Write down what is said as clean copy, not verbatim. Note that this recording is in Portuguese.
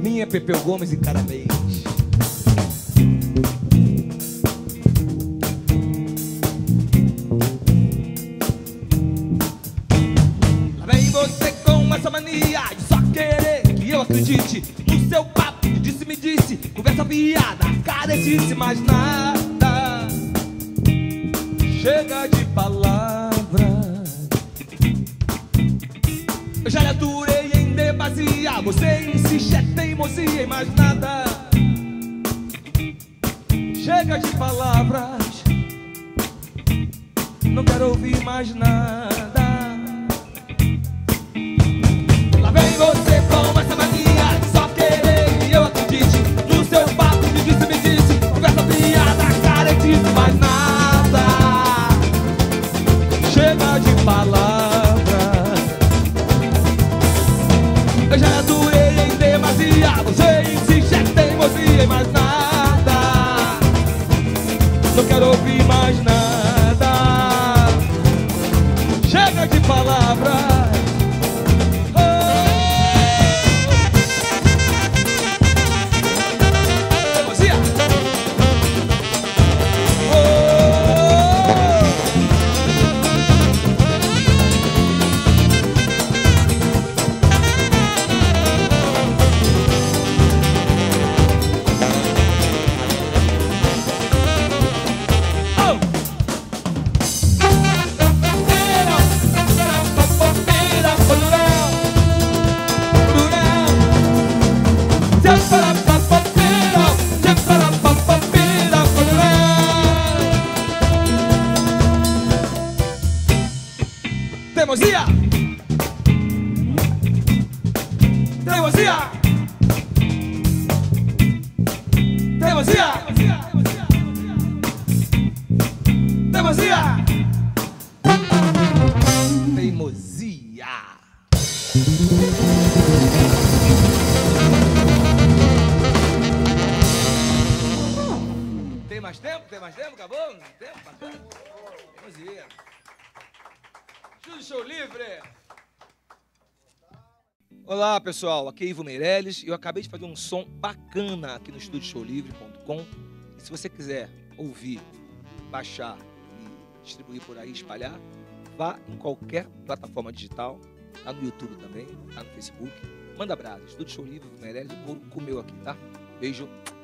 minha, Pepeu Gomes e Caramês. Lá vem você com essa mania de só querer que eu acredite no seu papo de disse-me disse, conversa piada, caretice, mas nada chega de palavras. Eu já lhe adorei em demasia, você insiste é teimosia, mas nada chega de palavras. Não quero ouvir mais nada. Lá vem você com essa mania de só querer que eu acredite no seu papo de disse-me-disse, conversa piada, caretice, mas nada chega de palavras. Eu já adorei em demasia, você insiste é teimosia, mas nada, não quero ouvir mais nada, chega de palavras. Teimosia, teimosia, teimosia, teimosia, teimosia. Tem mais tempo? Tem mais tempo? Acabou? Não tem tempo? Acabou. Teimosia. Estúdio Showlivre. Olá pessoal, aqui é Ivo Meirelles e eu acabei de fazer um som bacana aqui no estúdioshowlivre.com. E se você quiser ouvir, baixar e distribuir por aí, espalhar, vá em qualquer plataforma digital, tá no YouTube também, tá no Facebook. Manda brasa, Estúdio Showlivre, Ivo Meirelles, o couro comeu aqui, tá? Beijo.